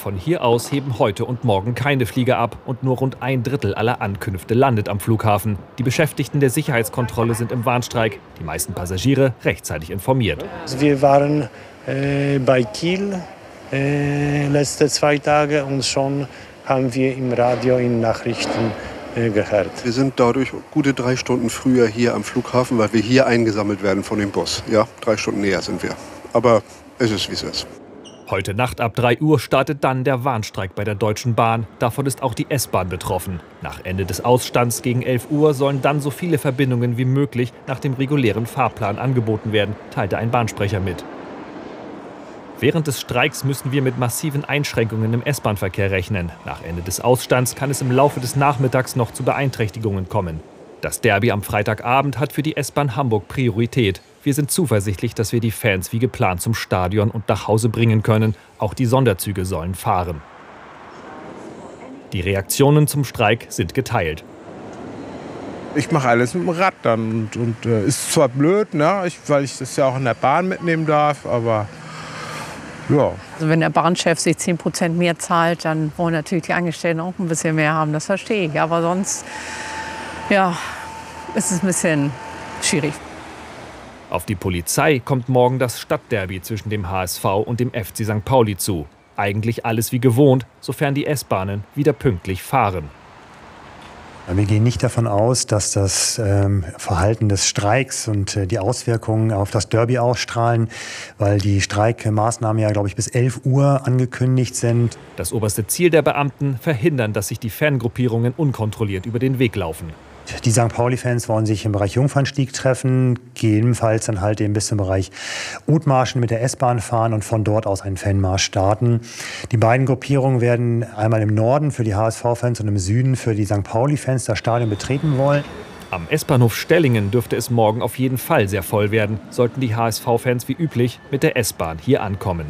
Von hier aus heben heute und morgen keine Flieger ab und nur rund 1/3 aller Ankünfte landet am Flughafen. Die Beschäftigten der Sicherheitskontrolle sind im Warnstreik, die meisten Passagiere rechtzeitig informiert. Wir waren bei Kiel letzte 2 Tage und schon haben wir im Radio in Nachrichten gehört. Wir sind dadurch gute 3 Stunden früher hier am Flughafen, weil wir hier eingesammelt werden von dem Bus. Ja, 3 Stunden näher sind wir. Aber es ist, wie es ist. Heute Nacht ab 3 Uhr startet dann der Warnstreik bei der Deutschen Bahn. Davon ist auch die S-Bahn betroffen. Nach Ende des Ausstands gegen 11 Uhr sollen dann so viele Verbindungen wie möglich nach dem regulären Fahrplan angeboten werden, teilte ein Bahnsprecher mit. Während des Streiks müssen wir mit massiven Einschränkungen im S-Bahn-Verkehr rechnen. Nach Ende des Ausstands kann es im Laufe des Nachmittags noch zu Beeinträchtigungen kommen. Das Derby am Freitagabend hat für die S-Bahn Hamburg Priorität. Wir sind zuversichtlich, dass wir die Fans wie geplant zum Stadion und nach Hause bringen können. Auch die Sonderzüge sollen fahren. Die Reaktionen zum Streik sind geteilt. Ich mache alles mit dem Rad dann. Und ist zwar blöd, ne? Weil ich das ja auch in der Bahn mitnehmen darf, aber ja. Also wenn der Bahnchef sich 10% mehr zahlt, dann wollen natürlich die Angestellten auch ein bisschen mehr haben. Das verstehe ich. Aber sonst ja, ist es ein bisschen schwierig. Auf die Polizei kommt morgen das Stadtderby zwischen dem HSV und dem FC St. Pauli zu. Eigentlich alles wie gewohnt, sofern die S-Bahnen wieder pünktlich fahren. Wir gehen nicht davon aus, dass das Verhalten des Streiks und die Auswirkungen auf das Derby ausstrahlen, weil die Streikmaßnahmen ja, glaube ich, bis 11 Uhr angekündigt sind. Das oberste Ziel der Beamten: verhindern, dass sich die Fangruppierungen unkontrolliert über den Weg laufen. Die St. Pauli-Fans wollen sich im Bereich Jungfernstieg treffen, gegebenenfalls dann halt eben bis zum Bereich Othmarschen mit der S-Bahn fahren und von dort aus einen Fanmarsch starten. Die beiden Gruppierungen werden einmal im Norden für die HSV-Fans und im Süden für die St. Pauli-Fans das Stadion betreten wollen. Am S-Bahnhof Stellingen dürfte es morgen auf jeden Fall sehr voll werden, sollten die HSV-Fans wie üblich mit der S-Bahn hier ankommen.